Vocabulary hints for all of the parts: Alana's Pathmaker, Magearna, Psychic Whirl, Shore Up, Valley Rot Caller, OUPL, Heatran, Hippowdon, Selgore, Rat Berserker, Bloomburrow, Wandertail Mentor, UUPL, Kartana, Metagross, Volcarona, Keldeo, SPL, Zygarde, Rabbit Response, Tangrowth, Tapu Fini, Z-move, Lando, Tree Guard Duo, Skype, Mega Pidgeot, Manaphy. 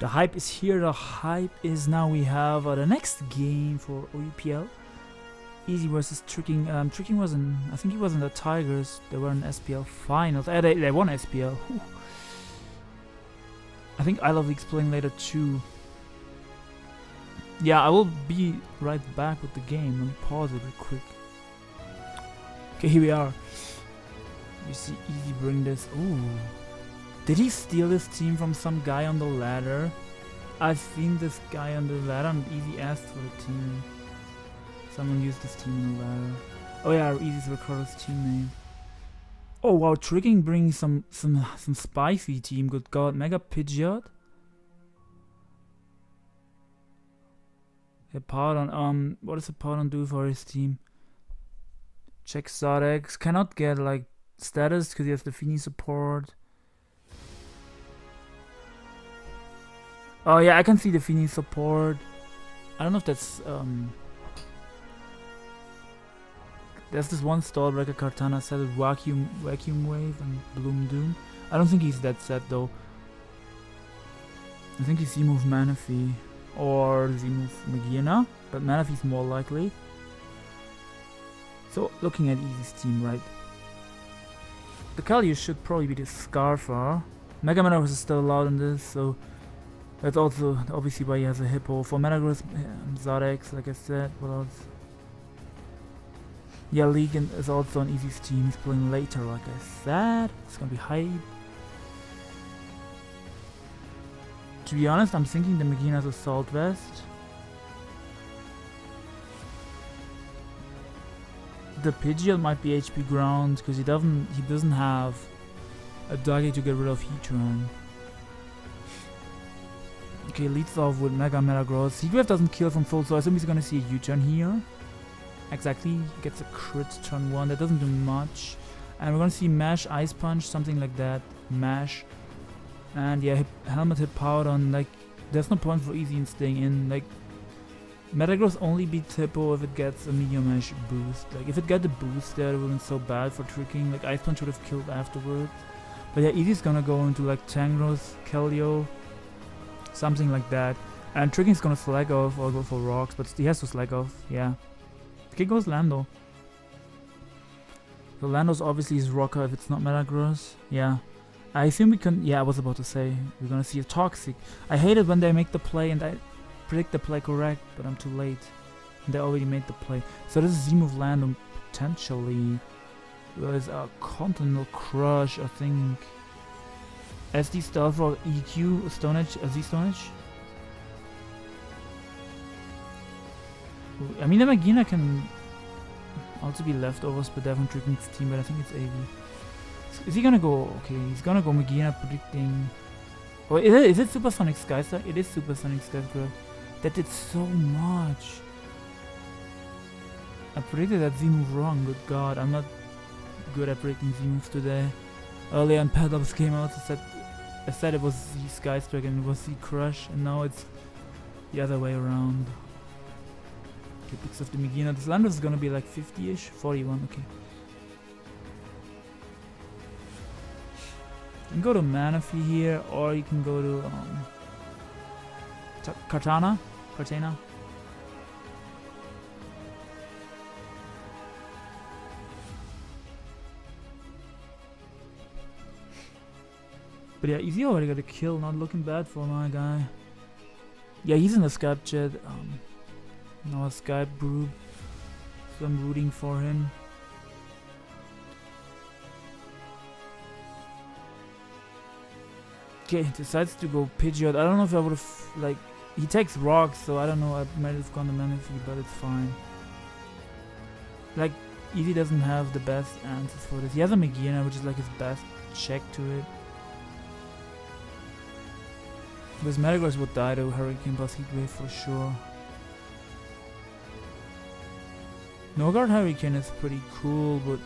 The hype is here, the hype is now. We have the next game for OUPL. Easy versus Tricking. Tricking wasn't, I think it wasn't the Tigers. They were in SPL finals. They won SPL. Ooh. I think I Love League's playing later too. Yeah, I will be right back with the game. Let me pause it real quick. Okay, here we are. You see Easy bring this. Ooh. Did he steal this team from some guy on the ladder? I've seen this guy on the ladder and Easy asked for the team. Someone used this team on the ladder. Oh yeah, Easy's Ricardo's teammate. Oh wow, Tricking brings some spicy team. Good god, Mega Pidgeot. Hippowdon, what does Hippowdon do for his team? Check Zardex. Cannot get like status because he has the Fini support. Oh yeah, I can see the Fini support. I don't know if that's there's this one stall breaker Kartana set with vacuum wave and bloom doom. I don't think he's that set though. I think he's Z-move Manaphy or Z-move Magearna, but Manaphy's more likely. So looking at Easy's team, right? The Keldeo should probably be the Scarfar. Mega Metagross is still allowed in this, so that's also obviously why he has a Hippo. For Metagross, Zardex, like I said. What else? Yeah, League is also on Easy's team. He's playing later, like I said. It's gonna be hype. To be honest, I'm thinking the Magearna's Assault Vest. The Pidgeot might be HP ground because he doesn't have a doggy to get rid of Heatran. Okay, leads off with Mega Metagross. Heatwave doesn't kill from full, so I assume he's gonna see a U-turn here. Exactly, he gets a crit turn 1, that doesn't do much. And we're gonna see Mash, Ice Punch, something like that. Mash. And yeah, Helmet Hippowdon, like, there's no point for Easy in staying in. Like, Metagross only beats Hippo if it gets a Meteor Mash boost. Like, if it got the boost there, it wouldn't so bad for Tricking. Like, Ice Punch would have killed afterwards. But yeah, Easy's gonna go into, like, Tangrowth, Keldeo, something like that. And Tricking's gonna slag off or go for rocks, but he has to slag off, yeah. Here goes Lando. So Lando's obviously his rocker if it's not Metagross. Yeah. I assume we can... Yeah, I was about to say. We're gonna see a Toxic. I hate it when they make the play and I predict the play correct, but I'm too late. They already made the play. So this is Z-move Lando, potentially. There's a Continental Crush, I think. SD Stealth Rock, EQ, Stone Edge, SD Stone Edge. I mean, the Magearna can also be leftovers, but definitely Tricking's team, but I think it's AV. Is he gonna go? Okay, he's gonna go Magearna predicting. Oh, is it Supersonic Skystar? It is Supersonic Skystar. That did so much. I predicted that Z-move wrong, good god. I'm not good at predicting Z-moves today. Earlier in Padlops came out, I said it was Z-Skystrike and it was Z-Crush, and now it's the other way around. Picks of the Magearna. This Lando is gonna be like 50-ish, 41. Okay. You can go to Manaphy here, or you can go to Kartana. But yeah, Easy already got a kill. Not looking bad for my guy. Yeah, he's in the Skype chat. Now a Skype group, so I'm rooting for him. Okay, decides to go Pidgeot. I don't know if I would have, like, he takes rocks, so I don't know, I might have gone to Manaphy, but it's fine. Like, Easy doesn't have the best answers for this. He has a Magearna, which is like his best check to it. Because Metagross would die to Hurricane plus Heatwave for sure. No Guard Hurricane is pretty cool, but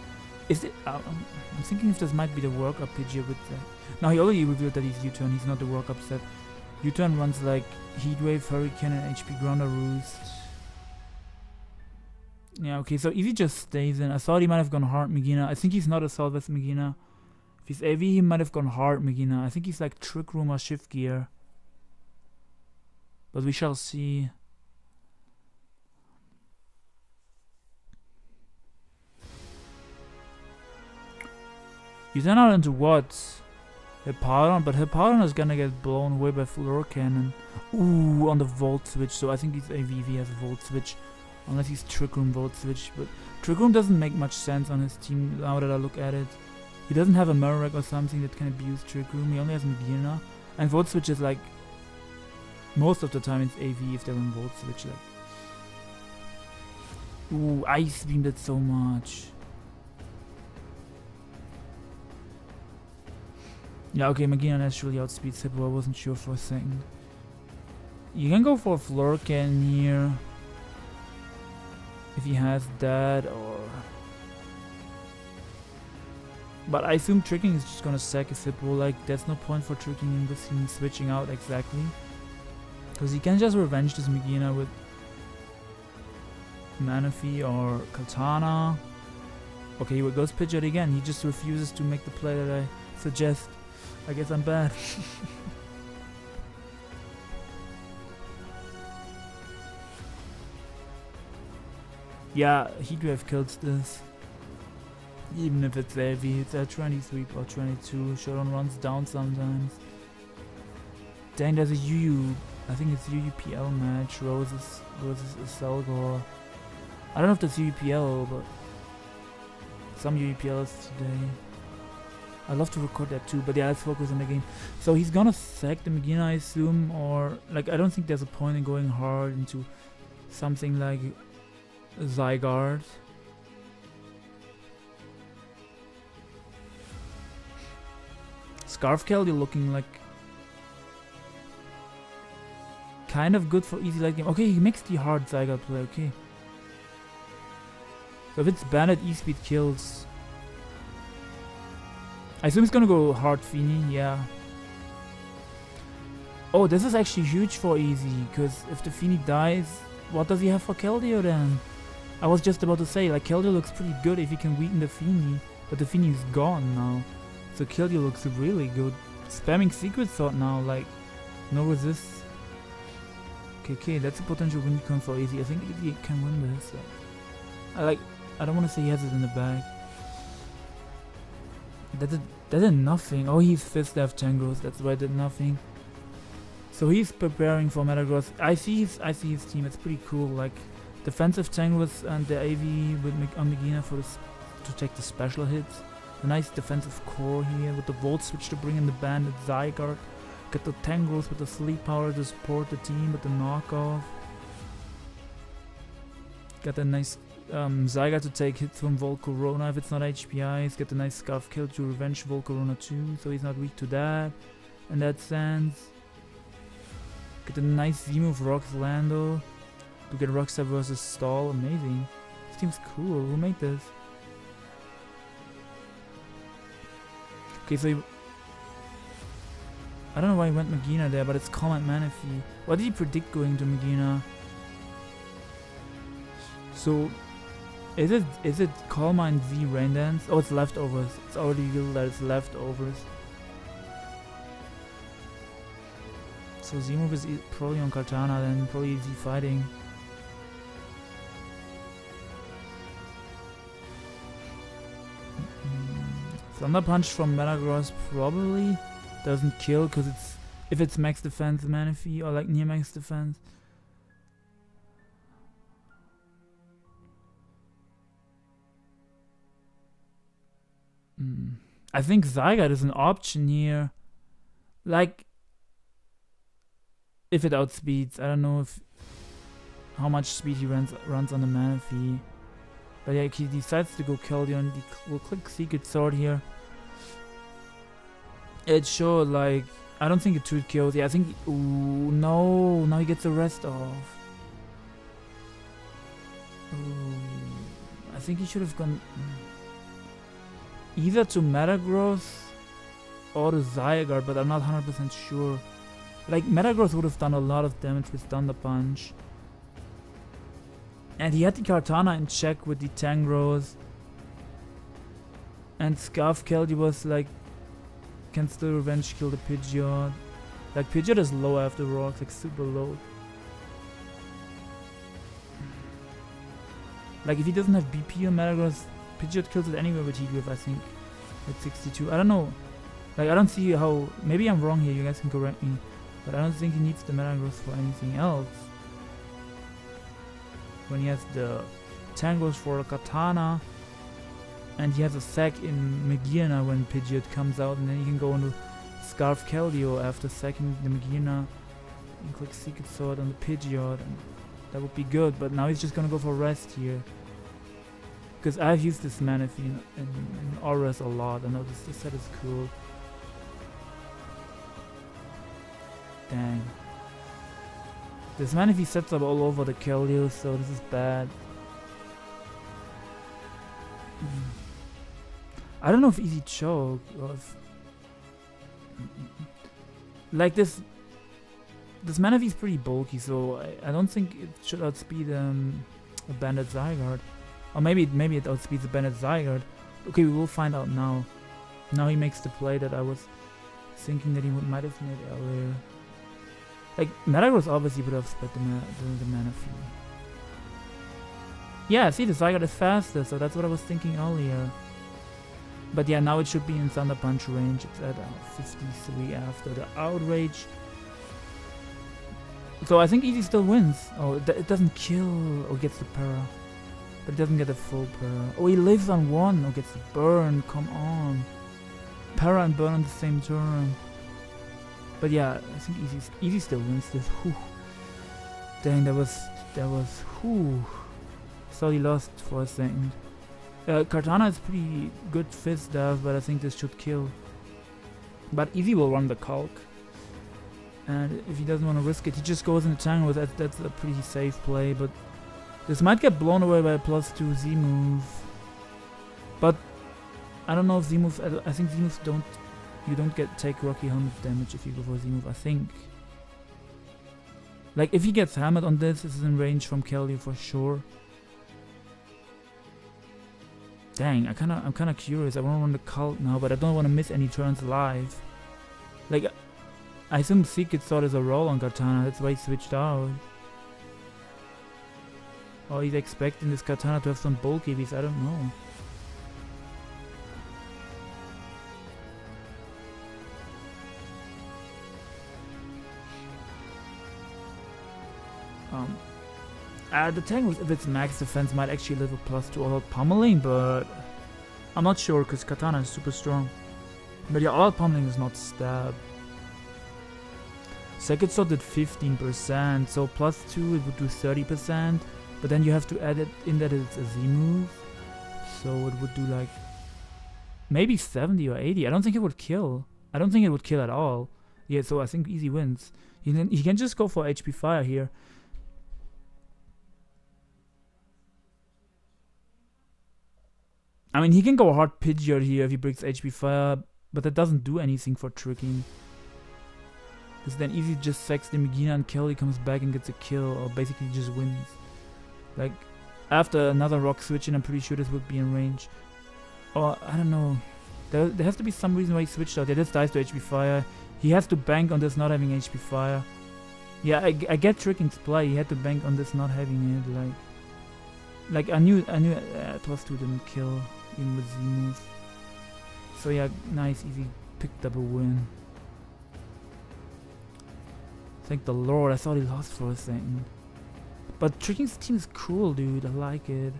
is it? I'm thinking if this might be the workup Pidgeot with that. Now he already revealed that he's U-turn. He's not the workup set. U-turn runs like Heatwave, Hurricane, and HP Grounder Roost. Yeah, okay. So Easy just stays in. I thought he might have gone hard Magearna. I think he's not a Solvest Magearna. If he's AV, he might have gone hard Magearna. I think he's like Trick Room or Shift Gear. But we shall see. You don't know into what? Hippowdon, but Hippowdon is gonna get blown away by Fluor Cannon. Ooh, on the Volt Switch, so I think he has Volt Switch. Unless he's Trick Room Volt Switch, but Trick Room doesn't make much sense on his team now that I look at it. He doesn't have a Marowak or something that can abuse Trick Room, he only has Magearna. And Volt Switch is like, most of the time it's AV if they're in Volt Switch. Like. Ooh, Ice Beam did so much. Yeah, okay, Magearna naturally outspeeds Hippo, I wasn't sure for a second. You can go for a Flurkin here. If he has that, or... But I assume tricking is just gonna sack his Hippo, like, there's no point for tricking him with him switching out exactly. Because he can just revenge this Magearna with Manaphy or Kartana. Okay, he goes Pidgeot again, he just refuses to make the play that I suggest. I guess I'm bad. Yeah, he do have killed this. Even if it's heavy, it's at 23 or 22. Showdown runs down sometimes. Dang, there's a I think it's UUPL match. Roses versus Selgore. I don't know if that's UUPL, but some UUPLs today. I'd love to record that too, but yeah, let's focus on the game. So he's gonna sack the Magearna, I assume, or... Like, I don't think there's a point in going hard into something like Zygarde. Scarf Keldeo looking like... kind of good for easy light game. Okay, he makes the hard Zygarde play, okay. So if it's banned, E-Speed kills. I assume he's gonna go hard Fini, yeah. Oh, this is actually huge for easy, because if the Fini dies, what does he have for Keldeo then? I was just about to say, like, Keldeo looks pretty good if he can weaken the Fini, but the Fini is gone now. So Keldeo looks really good. Spamming Secret Sword now, like, no resist. Okay, that's a potential win con for easy. I think easy can win this. I don't want to say he has it in the bag. That did nothing. Oh, he's 5th staff Tangrowth, that's why it did nothing. So he's preparing for Metagross. I see his team, it's pretty cool. Like, defensive Tangrowth and the AV with Magearna to take the special hits. A nice defensive core here with the Volt Switch to bring in the Bandit Zygarde. Get the Tangrowth with the Sleep Powder to support the team with the knockoff. Got a nice... Zygarde to take hits from Volcarona if it's not HPI. He's got a nice Scarf Kill to revenge Volcarona too, so he's not weak to that in that sense. Get a nice Z-move Rocks Lando to get Rockstar versus Stall. Amazing. This team's cool. Who made this? Okay, so he... I don't know why he went Magearna there, but it's Comet Manaphy. What did he predict going to Magearna? So... Is it Calmine Z Rain Dance? Oh, it's Leftovers. It's already revealed that it's Leftovers. So Z move is probably on Kartana then, probably Z fighting. Thunder Punch from Metagross probably doesn't kill because it's, if it's max defense Manaphy or like near max defense. I think Zygarde is an option here, like, if it outspeeds. I don't know if how much speed he runs on the Manaphy, but yeah, he decides to go Keldeo and we'll click Secret Sword here. It sure, like, I don't think it 2KOs. Yeah, I think, ooh, no, now he gets the rest off. Ooh, I think he should have gone... either to Metagross or to Zygarde, but I'm not 100% sure. Like, Metagross would have done a lot of damage with Thunder Punch. And he had the Kartana in check with the Tangrowth. And Scarf Keldeo was like, can still revenge kill the Pidgeot. Like, Pidgeot is low after Rocks, like super low. Like, if he doesn't have BP on Metagross, Pidgeot kills it anyway with Heatwave, I think. At 62. I don't know. Like, I don't see how... Maybe I'm wrong here. You guys can correct me. But I don't think he needs the Metagross for anything else. When he has the Tangrowth for Kartana. And he has a sack in Magearna when Pidgeot comes out. And then he can go into Scarf Keldeo after sacking the Magearna. And click Secret Sword on the Pidgeot. And that would be good. But now he's just going to go for Rest here. Because I've used this Manaphy in Auras a lot. I know this set is cool. Dang. This Manaphy sets up all over the Keldeo, so this is bad. I don't know if Easy Choke or if... Like this Manaphy is pretty bulky, so I don't think it should outspeed a Bandit Zygarde. Or maybe it outspeeds the Bandit Zygarde. Okay, we will find out now. Now he makes the play that I was thinking that he might have made earlier. Like, Metagross obviously would have sped the Manaphy. Yeah, see, the Zygarde is faster, so that's what I was thinking earlier. But yeah, now it should be in Thunder Punch range. It's at 53 after the Outrage. So I think Easy still wins. Oh, it doesn't kill or gets the para. But he doesn't get a full para. Oh, he lives on one. Oh, gets the burn. Come on. Para and burn on the same turn. But yeah, I think Easy still wins this. Whew. Dang, that was whew. So he lost for a second. Kartana is pretty good fist stuff, but I think this should kill. But Easy will run the Kalk. And if he doesn't want to risk it, he just goes into Tango. That's a pretty safe play, but this might get blown away by a +2 Z move, but I don't know if Z moves. I think Z moves don't. You don't take Rocky Helmet damage if you go for Z move. I think. Like if he gets hammered on this is in range from Keldeo for sure. Dang, I'm kind of curious. I want to run the Cult now, but I don't want to miss any turns alive. Like, I assume Secret Sword is a roll on Kartana. That's why he switched out. Or he's expecting this Kartana to have some bulky beats, I don't know. The Tangrowth, if it's max defense, might actually live a +2 all-out pummeling, but I'm not sure because Kartana is super strong. But yeah, all-out pummeling is not stab. Second Sword did 15%, so +2 it would do 30%. But then you have to add it in that it's a Z move, so it would do like maybe 70 or 80. I don't think it would kill. I don't think it would kill at all. Yeah, so I think Easy wins. He can just go for HP Fire here. I mean, he can go hard Pidgeot here if he breaks HP Fire, but that doesn't do anything for tricking. Because then Easy just sacks the Magearna and Keldeo comes back and gets a kill, or basically just wins. Like, after another rock switch, and I'm pretty sure this would be in range. Or, I don't know. There has to be some reason why he switched out. Yeah, this dies to HP Fire. He has to bank on this not having HP Fire. Yeah, I get Tricking's play. He had to bank on this not having it. Like I knew +2 didn't kill, even with Z move. So yeah, nice, Easy picked up a win. Thank the Lord, I thought he lost for a second. But Tricking's team is cool, dude. I like it.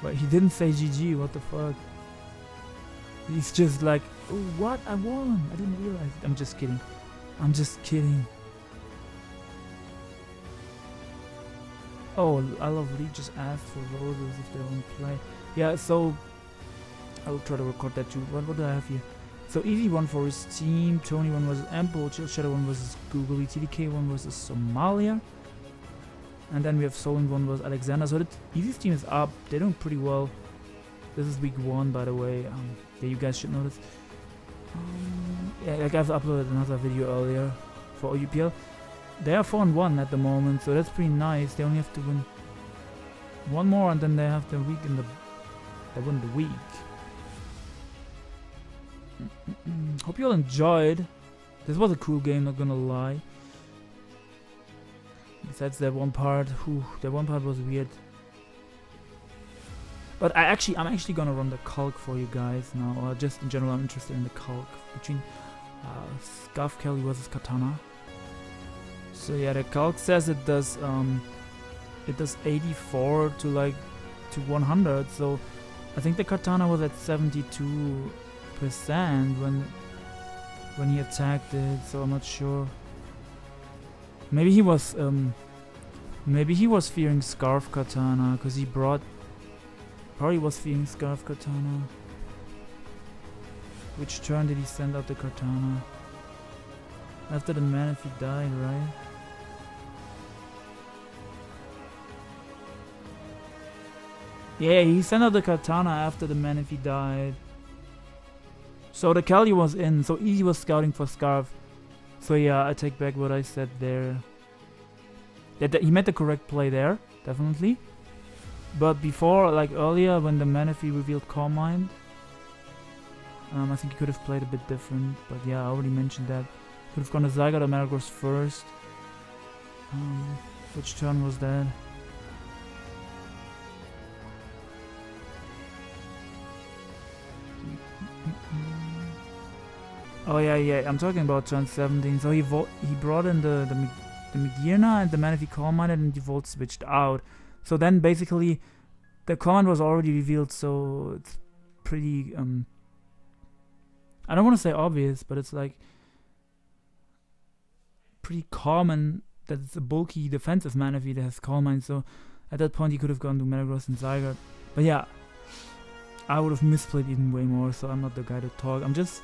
But he didn't say GG, what the fuck? He's just like, oh, what? I won! I didn't realize it. I'm just kidding. I'm just kidding. Oh, I love Lee just asked for roses if they want to play. Yeah, so... I'll try to record that too. What do I have here? So Easy won for his team, Tony won versus Ample, Chill Shadow won versus Googly, TDK won versus Somalia. And then we have Solin won versus Alexander. So Easy's team is up, they're doing pretty well. This is week 1 by the way, yeah, you guys should know this. Yeah, like I've uploaded another video earlier for OUPL. They are 4-1 at the moment, so that's pretty nice. They only have to win one more and then they have the week in the... They win the week. Hope you all enjoyed. This was a cool game, not gonna lie. Besides that one part, that one part was weird. But I'm actually gonna run the Kulk for you guys now, or just in general, I'm interested in the Kulk between Scarf Kelly versus Kartana. So yeah, the Kulk says it does 84 to like to 100. So I think the Kartana was at 72% when he attacked it. So I'm not sure. Maybe he was fearing Scarf Kartana because he brought. Probably was feeding Scarf Kartana. Which turn did he send out the Kartana? After the Manaphy died, right? Yeah, he sent out the Kartana after the Manaphy died. So the Keldeo was in, so he was scouting for Scarf. So yeah, I take back what I said there. That he made the correct play there, definitely. But before, like earlier, when the Manaphy revealed Core Mind, I think he could have played a bit different. But yeah, I already mentioned that. Could have gone to Zygarde or Metagross first. Which turn was that? Oh yeah, yeah. I'm talking about turn 17. So he brought in the Magearna and the Manaphy Core Mind, and the Volt switched out. So then basically the command was already revealed, so it's pretty, I don't want to say obvious, but it's like pretty common that it's a bulky defensive Manaphy that has Core Mind, so at that point he could have gone to Metagross and Zygarde. But yeah, I would have misplayed even way more, so I'm not the guy to talk. I'm just,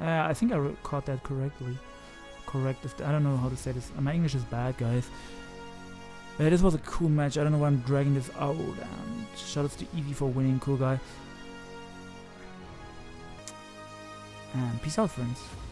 I think I caught that correctly. I don't know how to say this. My English is bad, guys. But yeah, this was a cool match. I don't know why I'm dragging this out. Shoutouts to Eevee for winning, cool guy. And peace out, friends.